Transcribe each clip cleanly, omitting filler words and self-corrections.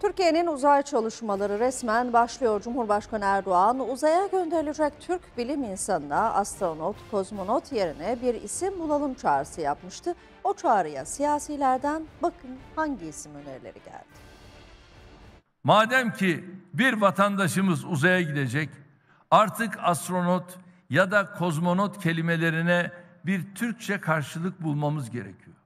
Türkiye'nin uzay çalışmaları resmen başlıyor. Cumhurbaşkanı Erdoğan, uzaya gönderilecek Türk bilim insanına astronot, kozmonot yerine bir isim bulalım çağrısı yapmıştı. O çağrıya siyasilerden bakın hangi isim önerileri geldi. Madem ki bir vatandaşımız uzaya gidecek, artık astronot ya da kozmonot kelimelerine bir Türkçe karşılık bulmamız gerekiyor.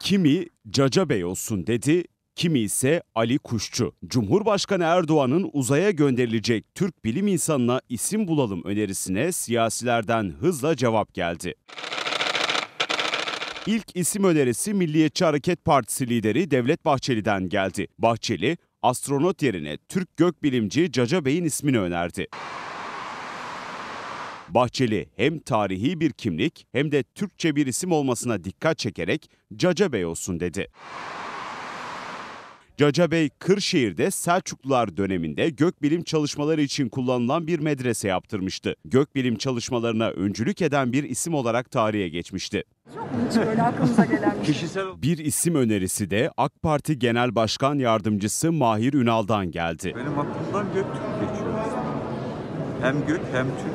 Kimi Cacabey olsun dedi, kimi ise Ali Kuşçu. Cumhurbaşkanı Erdoğan'ın uzaya gönderilecek Türk bilim insanına isim bulalım önerisine siyasilerden hızla cevap geldi. İlk isim önerisi Milliyetçi Hareket Partisi lideri Devlet Bahçeli'den geldi. Bahçeli, astronot yerine Türk gökbilimci Cacabey'in ismini önerdi. Bahçeli hem tarihi bir kimlik hem de Türkçe bir isim olmasına dikkat çekerek Cacabey olsun dedi. Cacabey, Kırşehir'de Selçuklular döneminde gökbilim çalışmaları için kullanılan bir medrese yaptırmıştı. Gökbilim çalışmalarına öncülük eden bir isim olarak tarihe geçmişti. Bir isim önerisi de AK Parti Genel Başkan Yardımcısı Mahir Ünal'dan geldi. Benim aklımdan Göktürk geçiyor. Hem Gök hem Türk.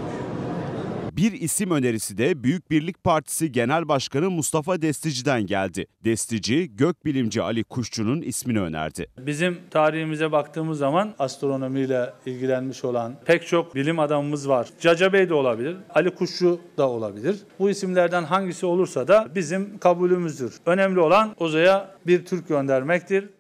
Bir isim önerisi de Büyük Birlik Partisi Genel Başkanı Mustafa Destici'den geldi. Destici, gökbilimci Ali Kuşçu'nun ismini önerdi. Bizim tarihimize baktığımız zaman astronomiyle ilgilenmiş olan pek çok bilim adamımız var. Cacabey de olabilir, Ali Kuşçu da olabilir. Bu isimlerden hangisi olursa da bizim kabulümüzdür. Önemli olan uzaya bir Türk göndermektir.